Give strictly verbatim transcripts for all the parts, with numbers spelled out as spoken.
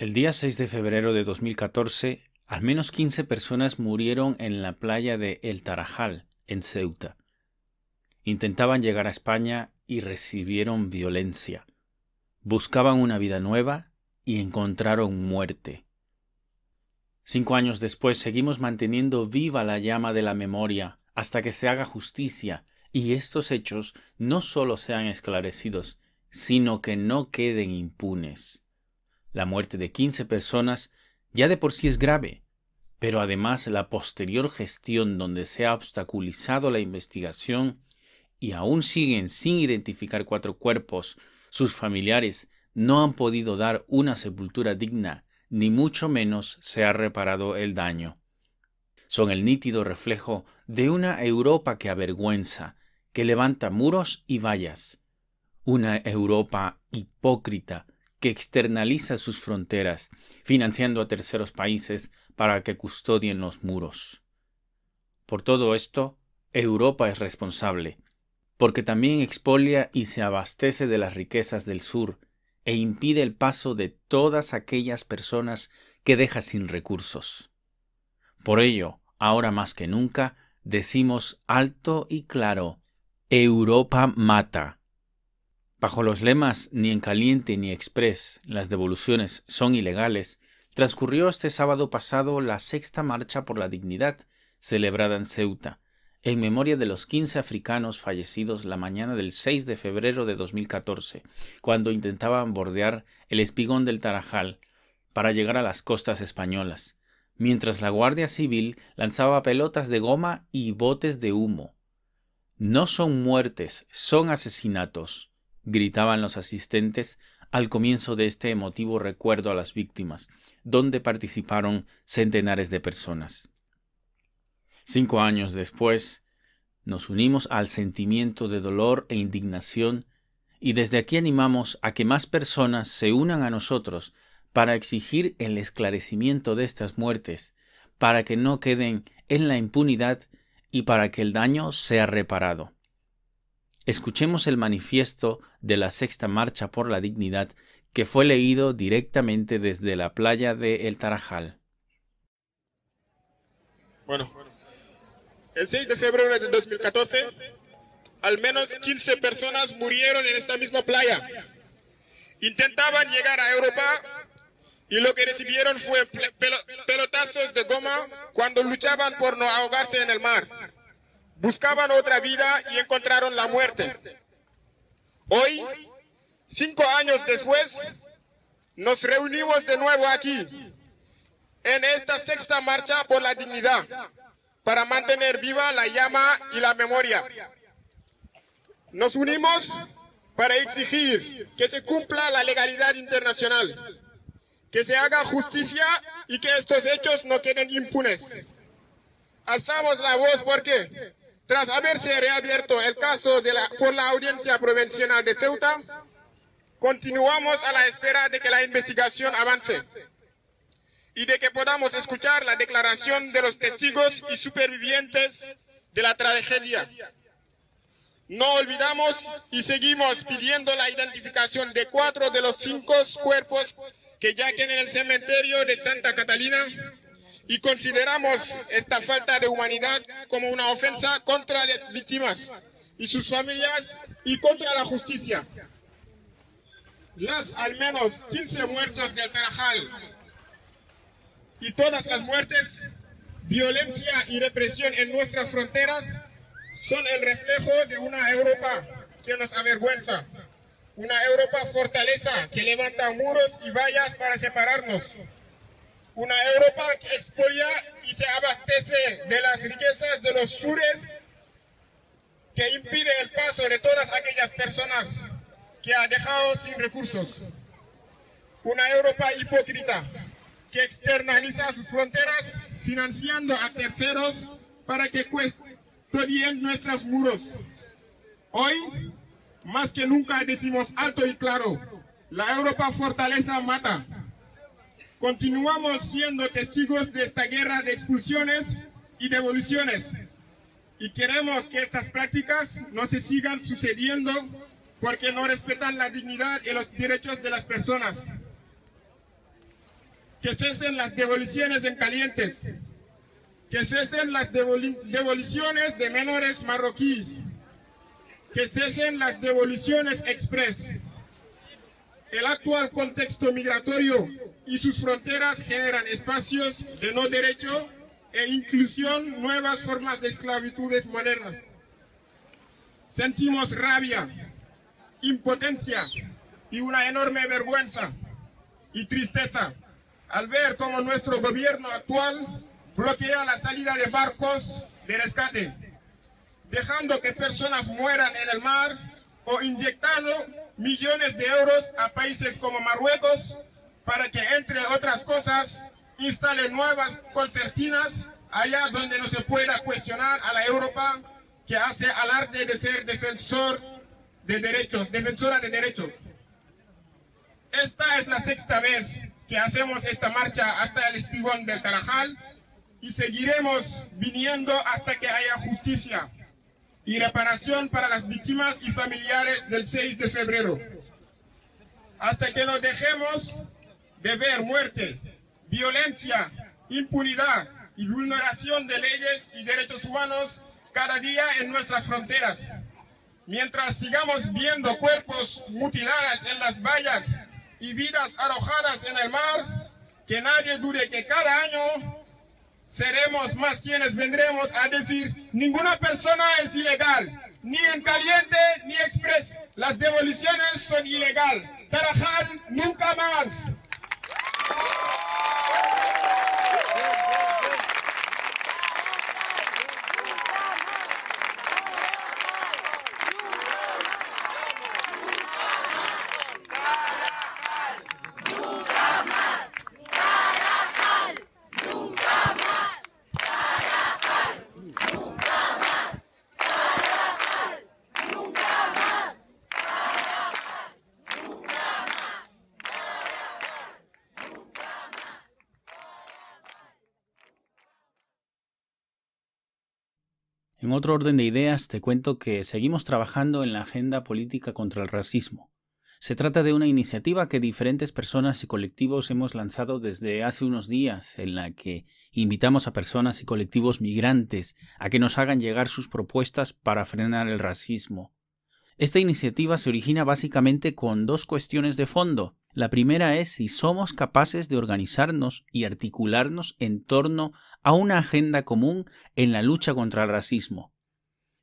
El día seis de febrero de dos mil catorce, al menos quince personas murieron en la playa de El Tarajal, en Ceuta. Intentaban llegar a España y recibieron violencia. Buscaban una vida nueva y encontraron muerte. Cinco años después seguimos manteniendo viva la llama de la memoria hasta que se haga justicia y estos hechos no solo sean esclarecidos, sino que no queden impunes. La muerte de quince personas ya de por sí es grave, pero además la posterior gestión donde se ha obstaculizado la investigación y aún siguen sin identificar cuatro cuerpos, sus familiares no han podido dar una sepultura digna, ni mucho menos se ha reparado el daño. Son el nítido reflejo de una Europa que avergüenza, que levanta muros y vallas. Una Europa hipócrita, que externaliza sus fronteras, financiando a terceros países para que custodien los muros. Por todo esto, Europa es responsable, porque también expolia y se abastece de las riquezas del sur e impide el paso de todas aquellas personas que deja sin recursos. Por ello, ahora más que nunca, decimos alto y claro, Europa mata. Bajo los lemas ni en caliente ni express, las devoluciones son ilegales, transcurrió este sábado pasado la sexta marcha por la dignidad celebrada en Ceuta, en memoria de los quince africanos fallecidos la mañana del seis de febrero de dos mil catorce, cuando intentaban bordear el espigón del Tarajal para llegar a las costas españolas, mientras la Guardia Civil lanzaba pelotas de goma y botes de humo. No son muertes, son asesinatos, gritaban los asistentes al comienzo de este emotivo recuerdo a las víctimas, donde participaron centenares de personas. Cinco años después, nos unimos al sentimiento de dolor e indignación y desde aquí animamos a que más personas se unan a nosotros para exigir el esclarecimiento de estas muertes, para que no queden en la impunidad y para que el daño sea reparado. Escuchemos el manifiesto de la Sexta Marcha por la Dignidad que fue leído directamente desde la playa de El Tarajal. Bueno, el seis de febrero de dos mil catorce, al menos quince personas murieron en esta misma playa. Intentaban llegar a Europa y lo que recibieron fue pelotazos de goma cuando luchaban por no ahogarse en el mar. Buscaban otra vida y encontraron la muerte. Hoy, cinco años después, nos reunimos de nuevo aquí, en esta sexta marcha por la dignidad, para mantener viva la llama y la memoria. Nos unimos para exigir que se cumpla la legalidad internacional, que se haga justicia y que estos hechos no queden impunes. Alzamos la voz porque, tras haberse reabierto el caso de la, por la Audiencia Provincial de Ceuta, continuamos a la espera de que la investigación avance y de que podamos escuchar la declaración de los testigos y supervivientes de la tragedia. No olvidamos y seguimos pidiendo la identificación de cuatro de los cinco cuerpos que yacen en el cementerio de Santa Catalina, y consideramos esta falta de humanidad como una ofensa contra las víctimas y sus familias y contra la justicia. Las al menos quince muertos del Tarajal y todas las muertes, violencia y represión en nuestras fronteras son el reflejo de una Europa que nos avergüenza, una Europa fortaleza que levanta muros y vallas para separarnos. Una Europa que expolia y se abastece de las riquezas de los sures, que impide el paso de todas aquellas personas que ha dejado sin recursos. Una Europa hipócrita que externaliza sus fronteras financiando a terceros para que custodien nuestros muros. Hoy, más que nunca decimos alto y claro, la Europa fortaleza mata. Continuamos siendo testigos de esta guerra de expulsiones y devoluciones y queremos que estas prácticas no se sigan sucediendo porque no respetan la dignidad y los derechos de las personas. que cesen las devoluciones en calientes, que cesen las devoluciones de menores marroquíes, que cesen las devoluciones express. El actual contexto migratorio y sus fronteras generan espacios de no derecho e inclusión, nuevas formas de esclavitudes modernas. Sentimos rabia, impotencia y una enorme vergüenza y tristeza al ver cómo nuestro gobierno actual bloquea la salida de barcos de rescate, dejando que personas mueran en el mar o inyectando millones de euros a países como Marruecos para que, entre otras cosas, instale nuevas concertinas allá donde no se pueda cuestionar a la Europa que hace alarde de ser defensor de derechos, defensora de derechos. Esta es la sexta vez que hacemos esta marcha hasta el espigón del Tarajal y seguiremos viniendo hasta que haya justicia y reparación para las víctimas y familiares del seis de febrero. Hasta que no dejemos de ver muerte, violencia, impunidad y vulneración de leyes y derechos humanos cada día en nuestras fronteras. Mientras sigamos viendo cuerpos mutilados en las vallas y vidas arrojadas en el mar, que nadie dude que cada año seremos más quienes vendremos a decir: ninguna persona es ilegal, ni en caliente ni express, las devoluciones son ilegal. Tarajal nunca más. En otro orden de ideas, te cuento que seguimos trabajando en la agenda política contra el racismo. Se trata de una iniciativa que diferentes personas y colectivos hemos lanzado desde hace unos días, en la que invitamos a personas y colectivos migrantes a que nos hagan llegar sus propuestas para frenar el racismo. Esta iniciativa se origina básicamente con dos cuestiones de fondo. La primera es si somos capaces de organizarnos y articularnos en torno a una agenda común en la lucha contra el racismo.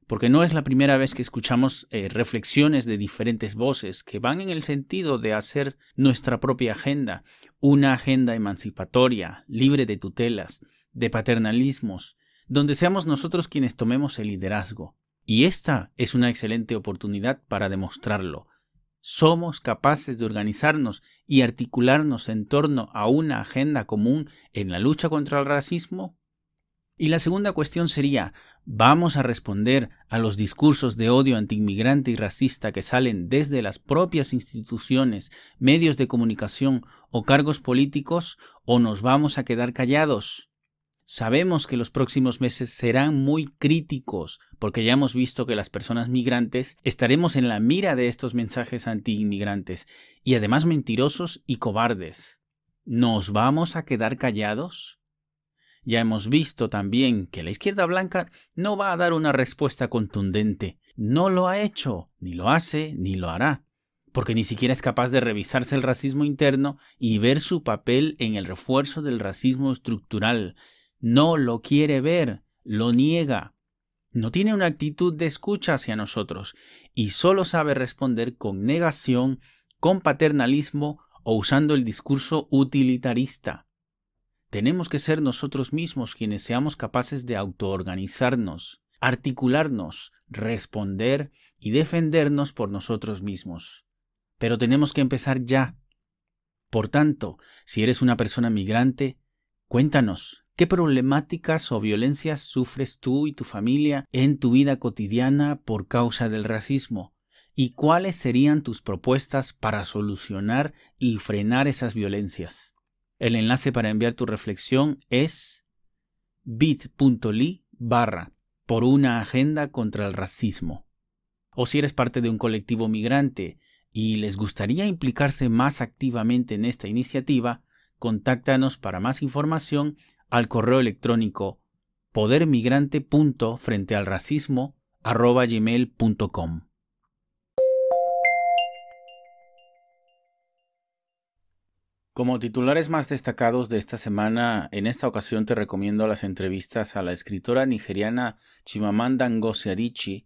Porque no es la primera vez que escuchamos eh, reflexiones de diferentes voces que van en el sentido de hacer nuestra propia agenda, una agenda emancipatoria, libre de tutelas, de paternalismos, donde seamos nosotros quienes tomemos el liderazgo. Y esta es una excelente oportunidad para demostrarlo. Somos capaces de organizarnos y articularnos en torno a una agenda común en la lucha contra el racismo. Y la segunda cuestión sería, ¿vamos a responder a los discursos de odio antiinmigrante y racista que salen desde las propias instituciones, medios de comunicación o cargos políticos, o nos vamos a quedar callados? Sabemos que los próximos meses serán muy críticos, porque ya hemos visto que las personas migrantes estaremos en la mira de estos mensajes anti-inmigrantes, y además mentirosos y cobardes. ¿Nos vamos a quedar callados? Ya hemos visto también que la izquierda blanca no va a dar una respuesta contundente. No lo ha hecho, ni lo hace, ni lo hará, porque ni siquiera es capaz de revisarse el racismo interno y ver su papel en el refuerzo del racismo estructural. No lo quiere ver, lo niega. No tiene una actitud de escucha hacia nosotros y solo sabe responder con negación, con paternalismo o usando el discurso utilitarista. Tenemos que ser nosotros mismos quienes seamos capaces de autoorganizarnos, articularnos, responder y defendernos por nosotros mismos. Pero tenemos que empezar ya. Por tanto, si eres una persona migrante, cuéntanos. ¿Qué problemáticas o violencias sufres tú y tu familia en tu vida cotidiana por causa del racismo? ¿Y cuáles serían tus propuestas para solucionar y frenar esas violencias? El enlace para enviar tu reflexión es bit.ly barra por una agenda contra el racismo. O si eres parte de un colectivo migrante y les gustaría implicarse más activamente en esta iniciativa, Contáctanos para más información al correo electrónico podermigrante punto frente al racismo arroba gmail punto com. Como titulares más destacados de esta semana, en esta ocasión te recomiendo las entrevistas a la escritora nigeriana Chimamanda Ngozi Adichie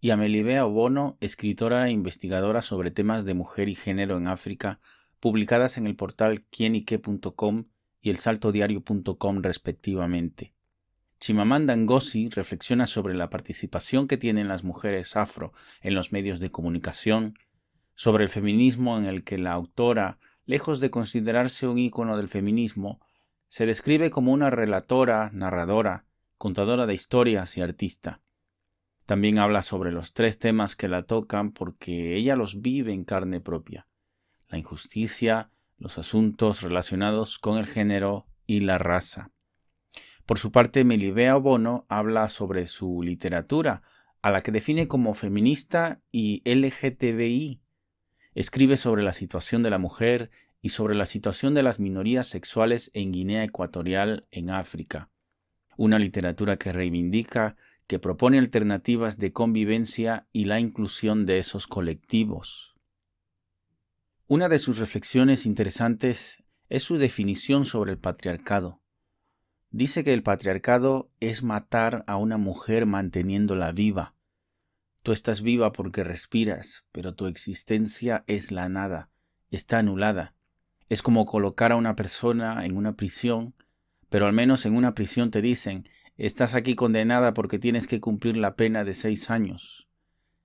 y a Melibea Obono, escritora e investigadora sobre temas de mujer y género en África, publicadas en el portal quienique punto com y elsaltodiario punto com respectivamente. Chimamanda Ngozi reflexiona sobre la participación que tienen las mujeres afro en los medios de comunicación, sobre el feminismo en el que la autora, lejos de considerarse un ícono del feminismo, se describe como una relatora, narradora, contadora de historias y artista. También habla sobre los tres temas que la tocan porque ella los vive en carne propia: la injusticia, los asuntos relacionados con el género y la raza. Por su parte, Melibea Obono habla sobre su literatura, a la que define como feminista y L G T B I. Escribe sobre la situación de la mujer y sobre la situación de las minorías sexuales en Guinea Ecuatorial, en África. Una literatura que reivindica, que propone alternativas de convivencia y la inclusión de esos colectivos. Una de sus reflexiones interesantes es su definición sobre el patriarcado. Dice que el patriarcado es matar a una mujer manteniéndola viva. Tú estás viva porque respiras, pero tu existencia es la nada, está anulada. Es como colocar a una persona en una prisión, pero al menos en una prisión te dicen, estás aquí condenada porque tienes que cumplir la pena de seis años.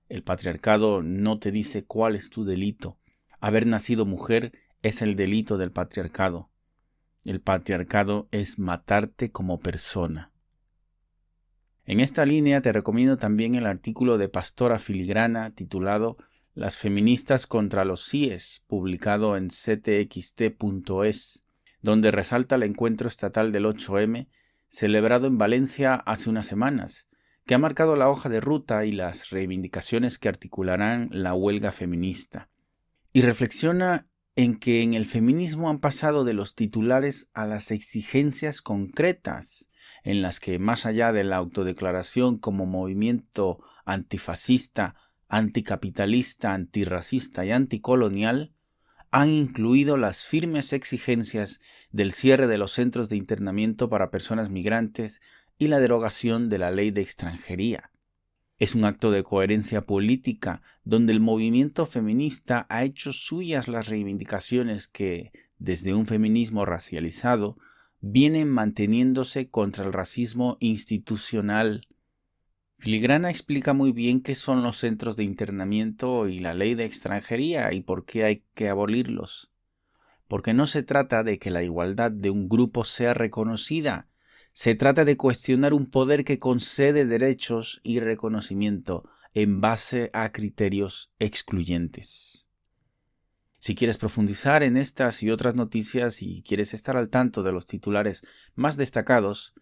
El patriarcado no te dice cuál es tu delito. Haber nacido mujer es el delito del patriarcado. El patriarcado es matarte como persona. En esta línea te recomiendo también el artículo de Pastora Filigrana titulado Las feministas contra los C I E S, publicado en c t x t punto es, donde resalta el encuentro estatal del ocho eme, celebrado en Valencia hace unas semanas, que ha marcado la hoja de ruta y las reivindicaciones que articularán la huelga feminista. Y reflexiona en que en el feminismo han pasado de los titulares a las exigencias concretas, en las que, más allá de la autodeclaración como movimiento antifascista, anticapitalista, antirracista y anticolonial, han incluido las firmes exigencias del cierre de los centros de internamiento para personas migrantes y la derogación de la ley de extranjería. Es un acto de coherencia política donde el movimiento feminista ha hecho suyas las reivindicaciones que, desde un feminismo racializado, vienen manteniéndose contra el racismo institucional. Filigrana explica muy bien qué son los centros de internamiento y la ley de extranjería y por qué hay que abolirlos. Porque no se trata de que la igualdad de un grupo sea reconocida, se trata de cuestionar un poder que concede derechos y reconocimiento en base a criterios excluyentes. Si quieres profundizar en estas y otras noticias y quieres estar al tanto de los titulares más destacados,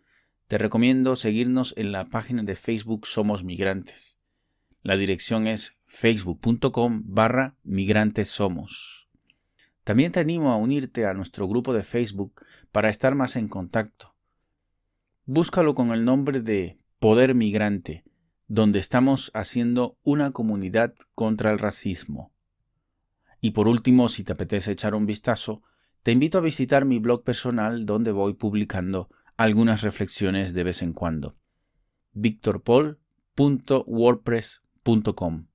te recomiendo seguirnos en la página de Facebook Somos Migrantes. La dirección es facebook punto com barra migrantes somos. También te animo a unirte a nuestro grupo de Facebook para estar más en contacto. Búscalo con el nombre de Poder Migrante, donde estamos haciendo una comunidad contra el racismo. Y por último, si te apetece echar un vistazo, te invito a visitar mi blog personal donde voy publicando algunas reflexiones de vez en cuando. victor paul punto wordpress punto com